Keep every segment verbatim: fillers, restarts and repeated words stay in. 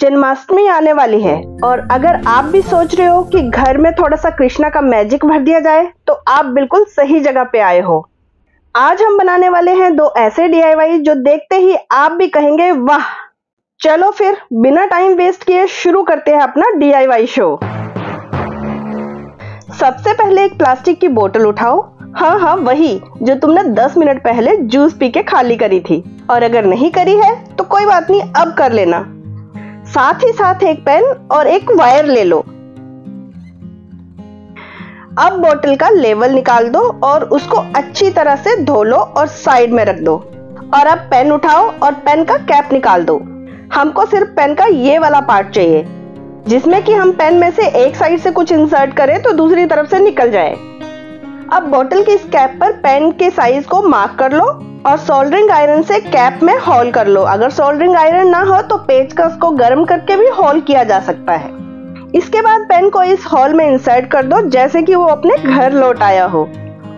जन्माष्टमी आने वाली है और अगर आप भी सोच रहे हो कि घर में थोड़ा सा कृष्णा का मैजिक भर दिया जाए तो आप बिल्कुल सही जगह पे आए हो। आज हम बनाने वाले हैं दो ऐसे डी आई वाई जो देखते ही आप भी कहेंगे वाह। चलो फिर बिना टाइम वेस्ट किए शुरू करते हैं अपना डी आई वाई शो। सबसे पहले एक प्लास्टिक की बोतल उठाओ, हाँ हाँ वही जो तुमने दस मिनट पहले जूस पी के खाली करी थी, और अगर नहीं करी है तो कोई बात नहीं, अब कर लेना। साथ ही साथ एक पेन और एक वायर ले लो। अब बोतल का लेवल निकाल दो और उसको अच्छी तरह से धो लो और साइड में रख दो। और अब पेन उठाओ और पेन का कैप निकाल दो। हमको सिर्फ पेन का ये वाला पार्ट चाहिए जिसमें कि हम पेन में से एक साइड से कुछ इंसर्ट करें तो दूसरी तरफ से निकल जाए। अब बोतल की इस कैप पर पेन के साइज को मार्क कर लो और सोल्डरिंग आयरन से कैप में होल कर लो। अगर सोल्डरिंग आयरन ना हो तो पेचकस को गर्म करके भी होल किया जा सकता है। इसके बाद पेन को इस होल में इंसर्ट कर दो जैसे कि वो अपने घर लौट आया हो,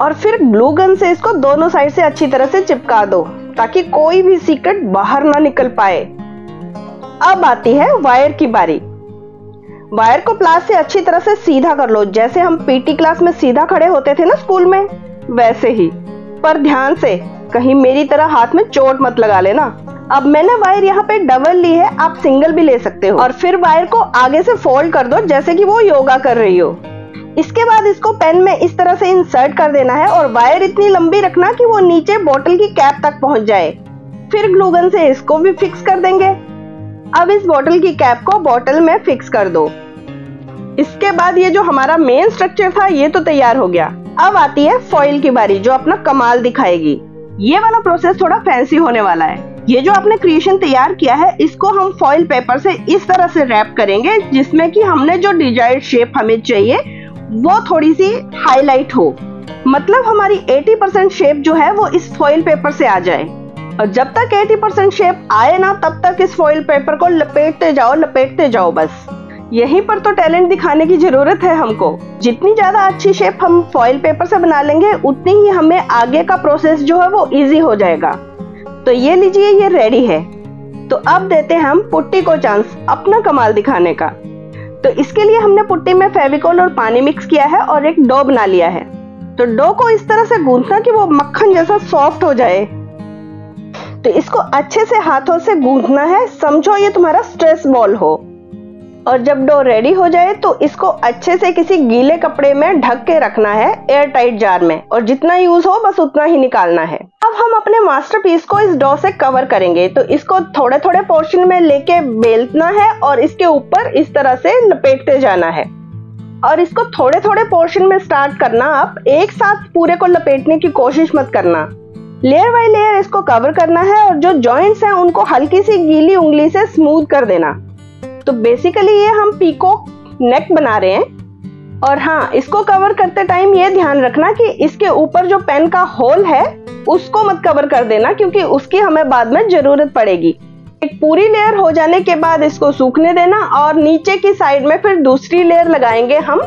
और फिर ग्लू गन से इसको दोनों साइड से अच्छी तरह से चिपका दो ताकि कोई भी सीक्रेट बाहर ना निकल पाए। अब आती है वायर की बारी। वायर को प्लास से अच्छी तरह से सीधा कर लो, जैसे हम पीटी क्लास में सीधा खड़े होते थे ना स्कूल में, वैसे ही। पर ध्यान से कहीं मेरी तरह हाथ में चोट मत लगा लेना। अब मैंने वायर यहाँ पे डबल ली है, आप सिंगल भी ले सकते हो। और फिर वायर को आगे से फोल्ड कर दो जैसे कि वो योगा कर रही हो। इसके बाद इसको पेन में इस तरह से इंसर्ट कर देना है और वायर इतनी लंबी रखना कि वो नीचे बोतल की कैप तक पहुंच जाए। फिर ग्लू गन से इसको भी फिक्स कर देंगे। अब इस बोतल की कैप को बोतल में फिक्स कर दो। इसके बाद ये जो हमारा मेन स्ट्रक्चर था ये तो तैयार हो गया। अब आती है फॉइल की बारी जो अपना कमाल दिखाएगी। ये वाला प्रोसेस थोड़ा फैंसी होने वाला है। ये जो आपने क्रिएशन तैयार किया है इसको हम फॉइल पेपर से इस तरह से रैप करेंगे जिसमें कि हमने जो डिजायर्ड शेप हमें चाहिए वो थोड़ी सी हाईलाइट हो, मतलब हमारी अस्सी परसेंट शेप जो है वो इस फॉइल पेपर से आ जाए। और जब तक अस्सी परसेंट शेप आए ना तब तक इस फॉइल पेपर को लपेटते जाओ लपेटते जाओ बस। यहीं पर तो टैलेंट दिखाने की जरूरत है हमको। जितनी ज्यादा अच्छी शेप हम फॉइल पेपर से बना लेंगे उतनी ही हमें आगे का प्रोसेस जो है वो इजी हो जाएगा। तो ये लीजिए ये रेडी है। तो अब देते हैं हम पुट्टी को चांस अपना कमाल दिखाने का। तो इसके लिए हमने पुट्टी में फेविकोल और पानी मिक्स किया है और एक डो बना लिया है। तो डो को इस तरह से गूंथना कि वो मक्खन जैसा सॉफ्ट हो जाए। तो इसको अच्छे से हाथों से गूंथना है, समझो ये तुम्हारा स्ट्रेस बॉल हो। और जब डो रेडी हो जाए तो इसको अच्छे से किसी गीले कपड़े में ढक के रखना है, एयर टाइट जार में, और जितना यूज हो बस उतना ही निकालना है। अब हम अपने मास्टरपीस को इस डो से कवर करेंगे। तो इसको थोड़े थोड़े पोर्शन में लेके बेलना है और इसके ऊपर इस तरह से लपेटते जाना है। और इसको थोड़े थोड़े पोर्शन में स्टार्ट करना, आप एक साथ पूरे को लपेटने की कोशिश मत करना। लेयर बाय लेयर इसको कवर करना है और जो जॉइंट्स हैं उनको हल्की सी गीली उंगली से स्मूथ कर देना। तो बेसिकली ये हम पीकॉक नेक बना रहे हैं। और हाँ, इसको कवर करते टाइम ये ध्यान रखना कि इसके ऊपर जो पेन का होल है उसको मत कवर कर देना क्योंकि उसकी हमें बाद में जरूरत पड़ेगी। एक पूरी लेयर हो जाने के बाद इसको सूखने देना और नीचे की साइड में फिर दूसरी लेयर लगाएंगे हम,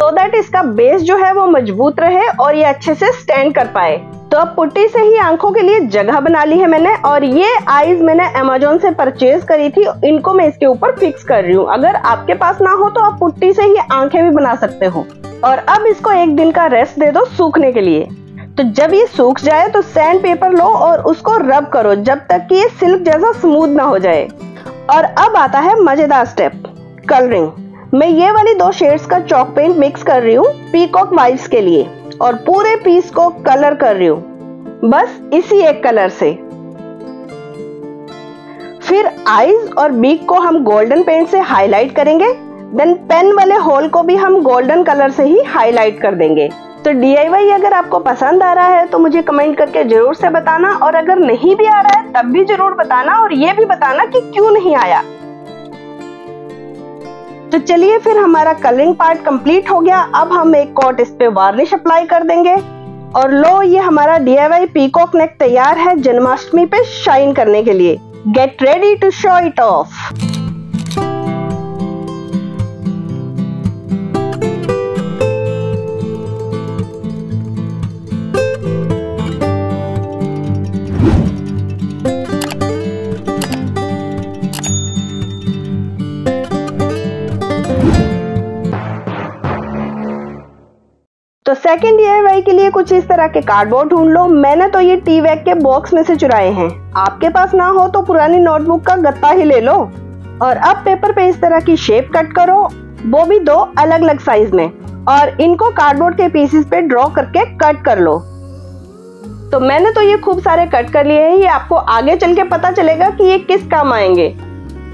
सो दैट इसका बेस जो है वो मजबूत रहे और ये अच्छे से स्टैंड कर पाए। तो अब पुट्टी से ही आंखों के लिए जगह बना ली है मैंने। और ये आईज मैंने अमेजोन से परचेज करी थी, इनको मैं इसके ऊपर फिक्स कर रही हूँ। अगर आपके पास ना हो तो आप पुट्टी से ही आंखें भी बना सकते हो। और अब इसको एक दिन का रेस्ट दे दो सूखने के लिए। तो जब ये सूख जाए तो सैंड पेपर लो और उसको रब करो जब तक कि ये सिल्क जैसा स्मूथ ना हो जाए। और अब आता है मजेदार स्टेप, कलरिंग। मैं ये वाली दो शेड्स का चॉक पेंट मिक्स कर रही हूँ पीकॉक वाइब्स के लिए और पूरे पीस को कलर कर रही हूँ बस इसी एक कलर से। फिर आईज और बीक को हम गोल्डन पेंट से हाईलाइट करेंगे। देन पेन वाले होल को भी हम गोल्डन कलर से ही हाईलाइट कर देंगे। तो डी आई वाई अगर आपको पसंद आ रहा है तो मुझे कमेंट करके जरूर से बताना, और अगर नहीं भी आ रहा है तब भी जरूर बताना और ये भी बताना कि क्यों नहीं आया। तो चलिए फिर हमारा कलरिंग पार्ट कंप्लीट हो गया। अब हम एक कोट इस पे वार्निश अप्लाई कर देंगे और लो ये हमारा D I Y peacock neck तैयार है जन्माष्टमी पे शाइन करने के लिए। Get ready to show it off. तो सेकेंड डीआईवाई के लिए कुछ इस तरह के कार्डबोर्ड ढूंढ लो। मैंने तो ये टी बैग के बॉक्स में से चुराए हैं। आपके पास ना हो तो पुरानी नोटबुक का गत्ता ही ले लो। और अब पेपर पे इस तरह की शेप कट करो, वो भी दो अलग अलग साइज में, और इनको कार्डबोर्ड के पीसेस पे ड्रॉ करके कट कर लो। तो मैंने तो ये खूब सारे कट कर लिए हैं, ये आपको आगे चल के पता चलेगा कि ये किस काम आएंगे।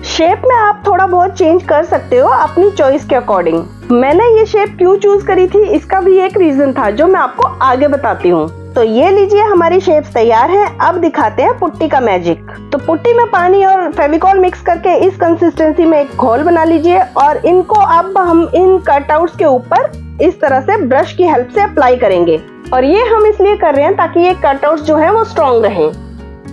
शेप में आप थोड़ा बहुत चेंज कर सकते हो अपनी चॉइस के अकॉर्डिंग। मैंने ये शेप क्यों चूज करी थी इसका भी एक रीजन था जो मैं आपको आगे बताती हूँ। तो ये लीजिए हमारी शेप्स तैयार हैं। अब दिखाते हैं पुट्टी का मैजिक। तो पुट्टी में पानी और फेविकॉल मिक्स करके इस कंसिस्टेंसी में एक घोल बना लीजिए और इनको अब हम इन कटआउट्स के ऊपर इस तरह से ब्रश की हेल्प से अप्लाई करेंगे। और ये हम इसलिए कर रहे हैं ताकि ये कटआउट्स जो हैं वो स्ट्रॉन्ग रहें।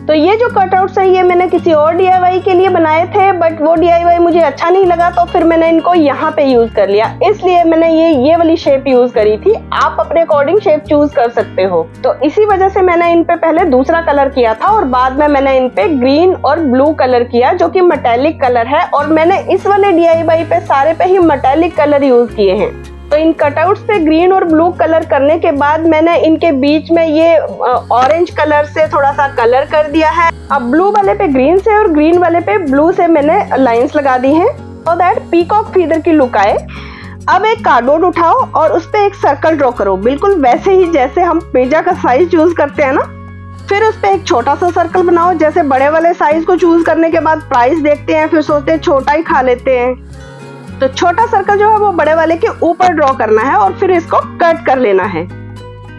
तो ये जो कटआउट्स है ये मैंने किसी और डीआईवाई के लिए बनाए थे, बट वो डीआईवाई मुझे अच्छा नहीं लगा तो फिर मैंने इनको यहाँ पे यूज कर लिया, इसलिए मैंने ये ये वाली शेप यूज करी थी। आप अपने अकॉर्डिंग शेप चूज कर सकते हो। तो इसी वजह से मैंने इन पे पहले दूसरा कलर किया था और बाद में मैंने इन पे ग्रीन और ब्लू कलर किया जो की मेटेलिक कलर है, और मैंने इस वाले डीआईवाई पे सारे पे ही मेटेलिक कलर यूज किए हैं। तो इन कटआउट्स पे ग्रीन और ब्लू कलर करने के बाद मैंने इनके बीच में ये ऑरेंज कलर से थोड़ा सा कलर कर दिया है। अब ब्लू वाले पे ग्रीन से और ग्रीन वाले पे ब्लू से मैंने लाइंस लगा दी हैं सो दैट पीकॉक फीदर की लुक आए। अब एक कार्डबोर्ड उठाओ और उस पे एक सर्कल ड्रॉ करो, बिल्कुल वैसे ही जैसे हम पिज्जा का साइज चूज करते हैं ना। फिर उस पे एक छोटा सा सर्कल बनाओ। जैसे बड़े वाले साइज को चूज करने के बाद प्राइस देखते हैं, फिर सोचते हैं छोटा ही खा लेते हैं। तो छोटा सर्कल जो है वो बड़े वाले के ऊपर ड्रॉ करना है और फिर इसको कट कर लेना है।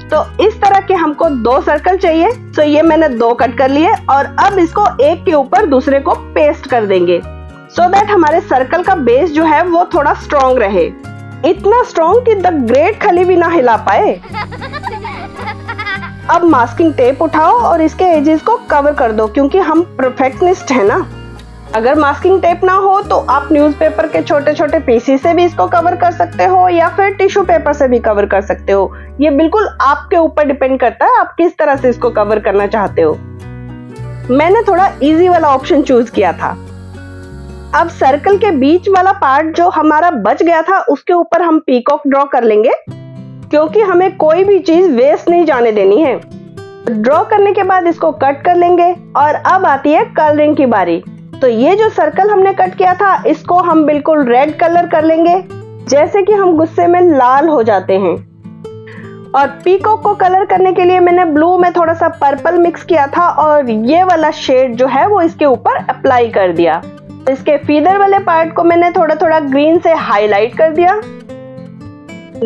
तो इस तरह के हमको दो सर्कल चाहिए, तो ये मैंने दो कट कर लिए और अब इसको एक के ऊपर दूसरे को पेस्ट कर देंगे सो दैट हमारे सर्कल का बेस जो है वो थोड़ा स्ट्रॉन्ग रहे, इतना स्ट्रॉन्ग कि द ग्रेट खली भी ना हिला पाए। अब मास्किंग टेप उठाओ और इसके एजेस को कवर कर दो, क्योंकि हम परफेक्शनिस्ट है ना। अगर मास्किंग टेप ना हो तो आप न्यूज़पेपर के छोटे छोटे पीसेस से भी इसको कवर कर सकते हो या फिर टिश्यू पेपर से भी कवर कर सकते हो। ये बिल्कुल आपके ऊपर डिपेंड करता है आप किस तरह से इसको कवर करना चाहते हो। मैंने थोड़ा इजी वाला ऑप्शन चूज किया था। अब सर्कल के बीच वाला पार्ट जो हमारा बच गया था उसके ऊपर हम पीकॉक ड्रॉ कर लेंगे, क्योंकि हमें कोई भी चीज वेस्ट नहीं जाने देनी है। ड्रॉ करने के बाद इसको कट कर लेंगे और अब आती है कलरिंग की बारी। तो ये जो सर्कल हमने कट किया था इसको हम बिल्कुल रेड कलर कर लेंगे, जैसे कि हम गुस्से में लाल हो जाते हैं। और पीकॉक को कलर करने के लिए मैंने ब्लू में थोड़ा सा पर्पल मिक्स किया था और ये वाला शेड जो है वो इसके ऊपर अप्लाई कर दिया। इसके फीदर वाले पार्ट को मैंने थोड़ा थोड़ा ग्रीन से हाईलाइट कर दिया।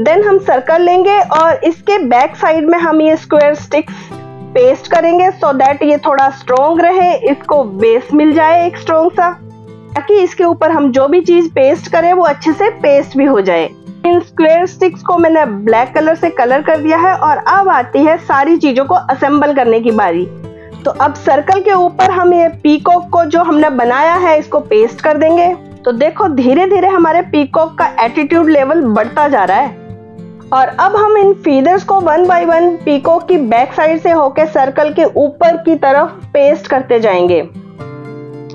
देन हम सर्कल लेंगे और इसके बैक साइड में हम ये स्क्वायर स्टिक्स पेस्ट करेंगे सो दैट ये थोड़ा स्ट्रॉन्ग रहे, इसको बेस मिल जाए एक स्ट्रॉन्ग सा, ताकि इसके ऊपर हम जो भी चीज पेस्ट करें वो अच्छे से पेस्ट भी हो जाए। इन स्क्वायर स्टिक्स को मैंने ब्लैक कलर से कलर कर दिया है और अब आती है सारी चीजों को असेंबल करने की बारी। तो अब सर्कल के ऊपर हम ये पीकॉक को जो हमने बनाया है इसको पेस्ट कर देंगे। तो देखो धीरे धीरे हमारे पीकॉक का एटीट्यूड लेवल बढ़ता जा रहा है। और अब हम इन फीदर्स को वन बाय वन पीकॉक की बैक साइड से होकर सर्कल के ऊपर की तरफ पेस्ट करते जाएंगे।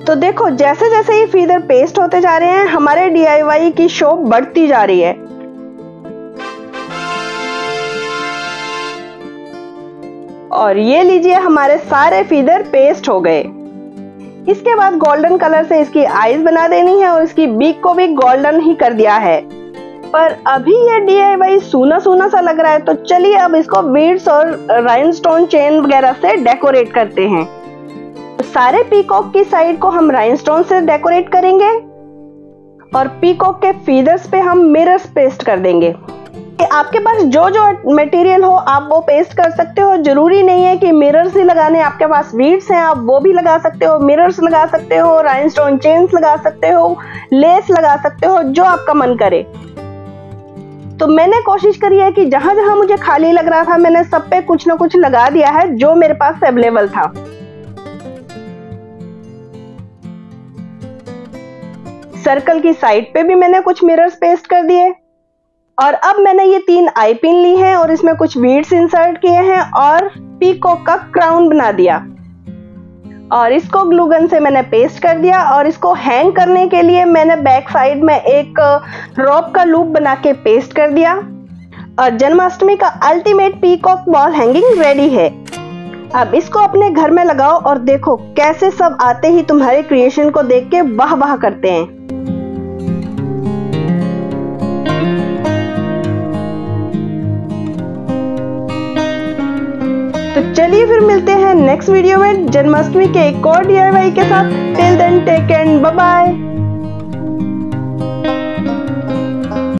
तो देखो जैसे जैसे ये फीदर पेस्ट होते जा रहे हैं हमारे डीआईवाई की शोभ बढ़ती जा रही है। और ये लीजिए हमारे सारे फीदर पेस्ट हो गए। इसके बाद गोल्डन कलर से इसकी आईज बना देनी है और इसकी बीक को भी गोल्डन ही कर दिया है। पर अभी ये डीआईवाई सूना सूना सा लग रहा है, तो चलिए अब इसको बीड्स और राइनस्टोन चेन वगैरह से डेकोरेट करते हैं। सारे पीकॉक की साइड को हम राइनस्टोन से डेकोरेट करेंगे और पीकॉक के फीदर्स पे हम मिरर्स पेस्ट कर देंगे। आपके पास जो जो मटेरियल हो आप वो पेस्ट कर सकते हो, जरूरी नहीं है कि मिरर्स ही लगाने। आपके पास वीड्स हैं आप वो भी लगा सकते हो, मिरर्स लगा सकते हो, राइनस्टोन चेन्स लगा सकते हो, लेस लगा सकते हो, जो आपका मन करे। तो मैंने कोशिश करी है कि जहां जहां मुझे खाली लग रहा था मैंने सब पे कुछ ना कुछ लगा दिया है जो मेरे पास अवेलेबल था। सर्कल की साइड पे भी मैंने कुछ मिरर्स पेस्ट कर दिए और अब मैंने ये तीन आई पिन ली हैं और इसमें कुछ बीड्स इंसर्ट किए हैं और पीकॉक का क्राउन बना दिया और इसको ग्लू गन से मैंने पेस्ट कर दिया। और इसको हैंग करने के लिए मैंने बैक साइड में एक रॉप का लूप बना के पेस्ट कर दिया। और जन्माष्टमी का ultimate peacock ball hanging ready है। अब इसको अपने घर में लगाओ और देखो कैसे सब आते ही तुम्हारे क्रिएशन को देख के वाह वाह करते हैं। तो चलिए फिर मिलते हैं नेक्स्ट वीडियो में जन्माष्टमी के एक और डी आई वाई के साथ। Till then take and bye bye.